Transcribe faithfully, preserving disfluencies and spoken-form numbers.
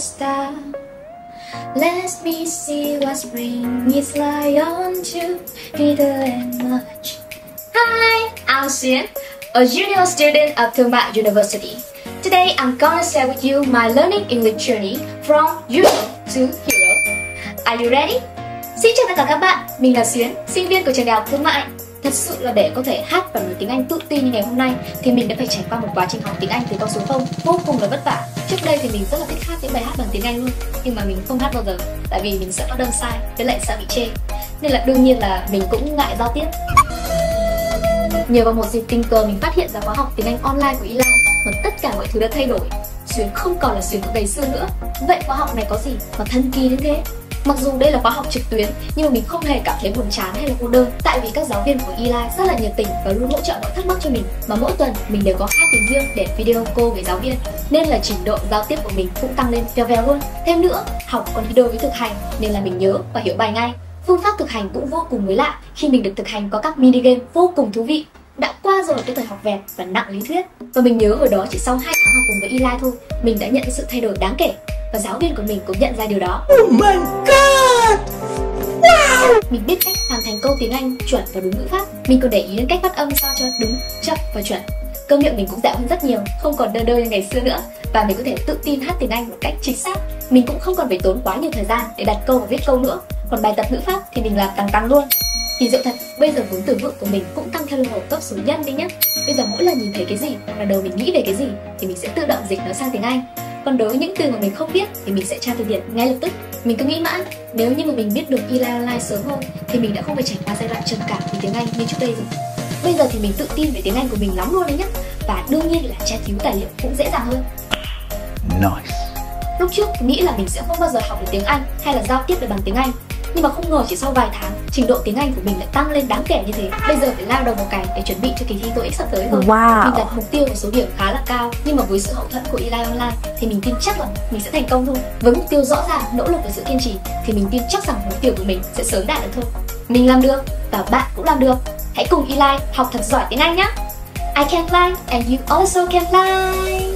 star. Let me see what spring is like on to Peter and March. Hi, I'm Xuyen, a junior student at Thuan Mai University. Today I'm gonna share with you my learning English journey from zero to hero. Are you ready? Xin chào tất cả các bạn, mình là Xuyen, sinh viên của trường đại học Thuan Mai. Thật sự là để có thể hát và nói tiếng Anh tự tin như ngày hôm nay thì mình đã phải trải qua một quá trình học tiếng Anh từ con số không vô cùng là vất vả. Trước đây thì mình rất là thích hát những bài hát bằng tiếng Anh luôn, nhưng mà mình không hát bao giờ, tại vì mình sợ phát âm sai, với lại sợ bị chê. Nên là đương nhiên là mình cũng ngại giao tiếp. Nhờ vào một dịp tình cờ mình phát hiện ra khóa học tiếng Anh online của Ylan mà tất cả mọi thứ đã thay đổi. Xuyen không còn là Xuyen của ngày xưa nữa. Vậy khóa học này có gì mà thần kỳ đến thế? Mặc dù đây là khóa học trực tuyến nhưng mà mình không hề cảm thấy buồn chán hay là cô đơn, tại vì các giáo viên của Elight rất là nhiệt tình và luôn hỗ trợ mọi thắc mắc cho mình. Mà mỗi tuần mình đều có hai tiếng riêng để video cô với giáo viên, nên là trình độ giao tiếp của mình cũng tăng lên vèo vèo luôn. Thêm nữa, học còn đi đôi với thực hành nên là mình nhớ và hiểu bài ngay. Phương pháp thực hành cũng vô cùng mới lạ khi mình được thực hành có các mini game vô cùng thú vị. Đã qua rồi cái thời học vẹt và nặng lý thuyết, và mình nhớ ở đó chỉ sau hai tháng học cùng với Elight thôi, mình đã nhận sự thay đổi đáng kể. Và giáo viên của mình cũng nhận ra điều đó. Oh my god! Wow! Mình biết cách hoàn thành câu tiếng Anh chuẩn và đúng ngữ pháp. Mình còn để ý đến cách phát âm sao cho đúng, chậm và chuẩn. Câu miệng mình cũng dẻo hơn rất nhiều, không còn đơ đơ như ngày xưa nữa. Và mình có thể tự tin hát tiếng Anh một cách chính xác. Mình cũng không còn phải tốn quá nhiều thời gian để đặt câu và viết câu nữa. Còn bài tập ngữ pháp thì mình làm tăng tăng luôn. Thì dạo thật, bây giờ vốn từ vựng của mình cũng tăng theo lưu hộp tốc số nhân đi nhé. Bây giờ mỗi lần nhìn thấy cái gì hoặc là đầu mình nghĩ về cái gì thì mình sẽ tự động dịch nó sang tiếng Anh. Còn đối với những từ mà mình không biết thì mình sẽ tra từ điển ngay lập tức. Mình cứ nghĩ mãi, nếu như mà mình biết được Elight Online sớm hơn thì mình đã không phải trải qua giai đoạn trầm cảm vì tiếng Anh như trước đây rồi. Bây giờ thì mình tự tin về tiếng Anh của mình lắm luôn đấy nhá. Và đương nhiên là tra cứu tài liệu cũng dễ dàng hơn. Nice. Lúc trước nghĩ là mình sẽ không bao giờ học được tiếng Anh hay là giao tiếp được bằng tiếng Anh, nhưng mà không ngờ chỉ sau vài tháng trình độ tiếng Anh của mình lại tăng lên đáng kể như thế. Bây giờ phải lao đầu vào cái để chuẩn bị cho kỳ thi TOEIC sắp tới rồi. Wow. Mình đặt mục tiêu một số điểm khá là cao, nhưng mà với sự hậu thuẫn của Elight Online thì mình tin chắc là mình sẽ thành công thôi. Với mục tiêu rõ ràng, nỗ lực và sự kiên trì thì mình tin chắc rằng mục tiêu của mình sẽ sớm đạt được thôi. Mình làm được và bạn cũng làm được. Hãy cùng Elight học thật giỏi tiếng Anh nhé. I can fly and you also can fly.